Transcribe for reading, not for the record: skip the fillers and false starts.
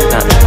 Nah